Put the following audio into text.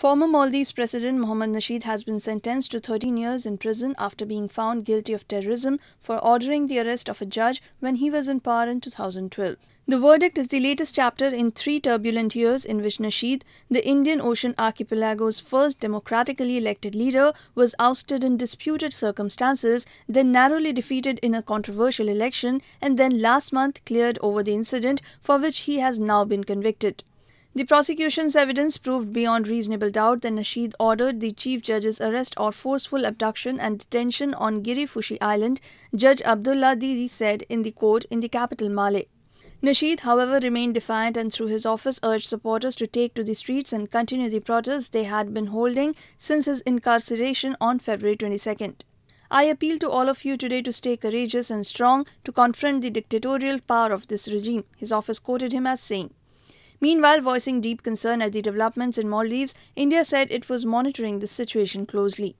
Former Maldives President Mohamed Nasheed has been sentenced to 13 years in prison after being found guilty of terrorism for ordering the arrest of a judge when he was in power in 2012. The verdict is the latest chapter in 3 turbulent years in which Nasheed, the Indian Ocean archipelago's first democratically elected leader, was ousted in disputed circumstances, then narrowly defeated in a controversial election, and then last month cleared over the incident for which he has now been convicted. The prosecution's evidence proved beyond reasonable doubt that Nasheed ordered the chief judge's arrest or forceful abduction and detention on Girifushi Island, Judge Abdulla Didi said in the court in the capital Male. Nasheed, however, remained defiant and through his office urged supporters to take to the streets and continue the protests they had been holding since his incarceration on February 22nd. I appeal to all of you today to stay courageous and strong to confront the dictatorial power of this regime, his office quoted him as saying. Meanwhile, voicing deep concern at the developments in Maldives, India said it was monitoring the situation closely.